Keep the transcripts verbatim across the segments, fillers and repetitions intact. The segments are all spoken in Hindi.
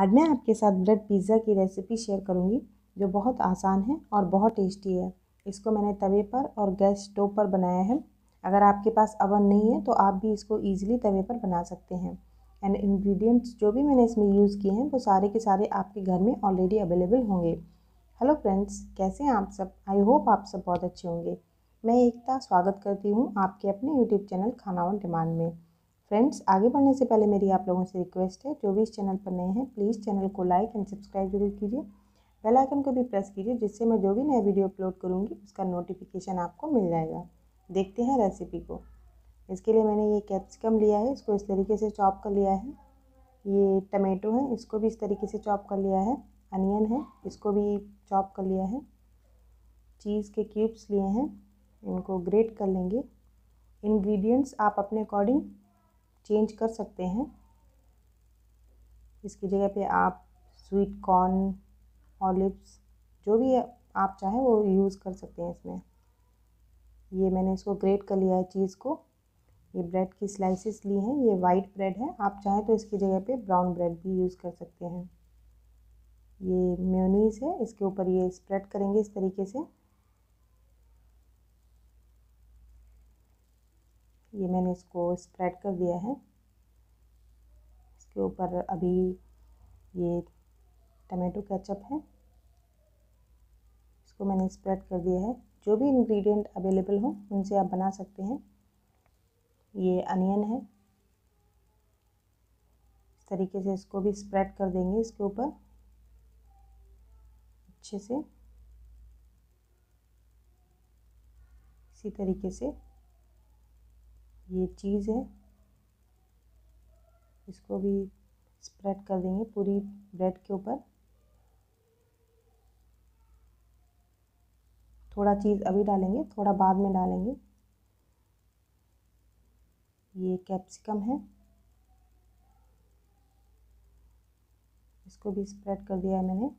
आज मैं आपके साथ ब्रेड पिज़्ज़ा की रेसिपी शेयर करूंगी जो बहुत आसान है और बहुत टेस्टी है। इसको मैंने तवे पर और गैस स्टोव पर बनाया है। अगर आपके पास अवन नहीं है तो आप भी इसको ईजिली तवे पर बना सकते हैं। एंड इंग्रेडिएंट्स जो भी मैंने इसमें यूज़ किए हैं वो तो सारे के सारे आपके घर में ऑलरेडी अवेलेबल होंगे। हेलो फ्रेंड्स, कैसे हैं आप सब? आई होप आप सब बहुत अच्छे होंगे। मैं एकता स्वागत करती हूँ आपके अपने YouTube channel Khana on demand में। फ्रेंड्स, आगे बढ़ने से पहले मेरी आप लोगों से रिक्वेस्ट है, जो भी इस चैनल पर नए हैं प्लीज़ चैनल को लाइक एंड सब्सक्राइब जरूर कीजिए। बेल आइकन को भी प्रेस कीजिए जिससे मैं जो भी नया वीडियो अपलोड करूँगी उसका नोटिफिकेशन आपको मिल जाएगा। देखते हैं रेसिपी को। इसके लिए मैंने ये कैप्सिकम लिया है, इसको इस तरीके से चॉप कर लिया है। ये टमेटो है, इसको भी इस तरीके से चॉप कर लिया है। अनियन है, इसको भी चॉप कर लिया है। चीज़ के क्यूब्स लिए हैं, इनको ग्रेट कर लेंगे। इंग्रेडिएंट्स आप अपने अकॉर्डिंग चेंज कर सकते हैं। इसकी जगह पे आप स्वीट कॉर्न, ऑलिव्स, जो भी आप चाहें वो यूज़ कर सकते हैं इसमें। ये मैंने इसको ग्रेट कर लिया है चीज़ को। ये ब्रेड की स्लाइसेस ली हैं, ये वाइट ब्रेड है, आप चाहें तो इसकी जगह पे ब्राउन ब्रेड भी यूज़ कर सकते हैं। ये मेयोनीज़ है, इसके ऊपर ये स्प्रेड करेंगे इस तरीके से। ये मैंने इसको स्प्रेड कर दिया है। इसके ऊपर अभी ये टमाटो केचप है, इसको मैंने स्प्रेड कर दिया है। जो भी इंग्रेडिएंट अवेलेबल हो उनसे आप बना सकते हैं। ये अनियन है, इस तरीके से इसको भी स्प्रेड कर देंगे इसके ऊपर अच्छे से, इसी तरीके से। ये चीज़ है, इसको भी स्प्रेड कर देंगे पूरी ब्रेड के ऊपर। थोड़ा चीज़ अभी डालेंगे, थोड़ा बाद में डालेंगे। ये कैप्सिकम है, इसको भी स्प्रेड कर दिया है मैंने।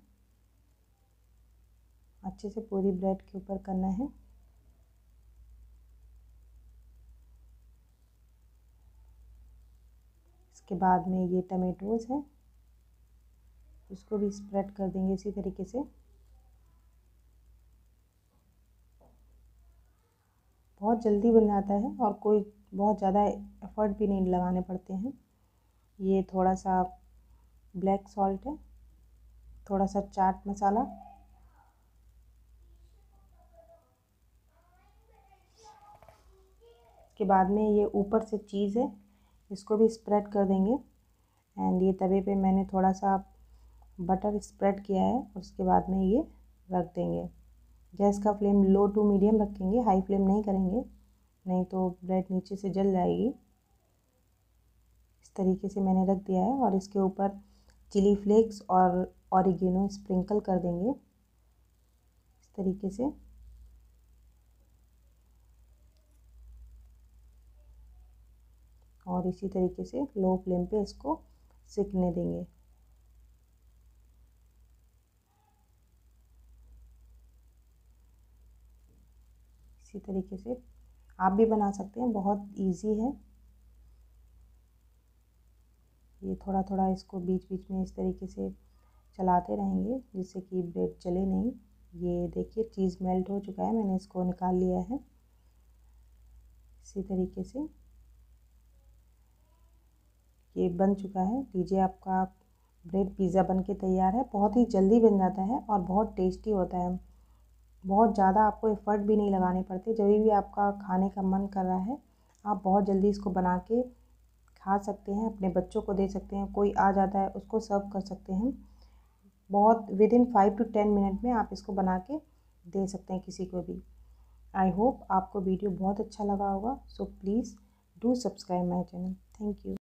अच्छे से पूरी ब्रेड के ऊपर करना है। के बाद में ये टमेटोज़ है, उसको भी स्प्रेड कर देंगे इसी तरीके से। बहुत जल्दी बन जाता है और कोई बहुत ज़्यादा एफर्ट भी नहीं लगाने पड़ते हैं। ये थोड़ा सा ब्लैक सॉल्ट है, थोड़ा सा चाट मसाला, के बाद में ये ऊपर से चीज़ है, इसको भी स्प्रेड कर देंगे। एंड ये तवे पे मैंने थोड़ा सा बटर स्प्रेड किया है, उसके बाद में ये रख देंगे। गैस का फ्लेम लो टू मीडियम रखेंगे, हाई फ्लेम नहीं करेंगे, नहीं तो ब्रेड नीचे से जल जाएगी। इस तरीके से मैंने रख दिया है और इसके ऊपर चिली फ्लेक्स और ऑरिगेनो स्प्रिंकल कर देंगे इस तरीके से। और इसी तरीके से लो फ्लेम पे इसको सिकने देंगे। इसी तरीके से आप भी बना सकते हैं, बहुत इजी है। ये थोड़ा थोड़ा इसको बीच बीच में इस तरीके से चलाते रहेंगे जिससे कि ब्रेड जले नहीं। ये देखिए चीज़ मेल्ट हो चुका है, मैंने इसको निकाल लिया है इसी तरीके से। ये बन चुका है। लीजिए, आपका ब्रेड पिज़्ज़ा बनके तैयार है। बहुत ही जल्दी बन जाता है और बहुत टेस्टी होता है। बहुत ज़्यादा आपको एफर्ट भी नहीं लगाने पड़ते। जब भी आपका खाने का मन कर रहा है आप बहुत जल्दी इसको बना के खा सकते हैं, अपने बच्चों को दे सकते हैं, कोई आ जाता है उसको सर्व कर सकते हैं। बहुत within five to ten minute में आप इसको बना के दे सकते हैं किसी को भी। आई होप आपको वीडियो बहुत अच्छा लगा होगा। So please do subscribe my channel. Thank you.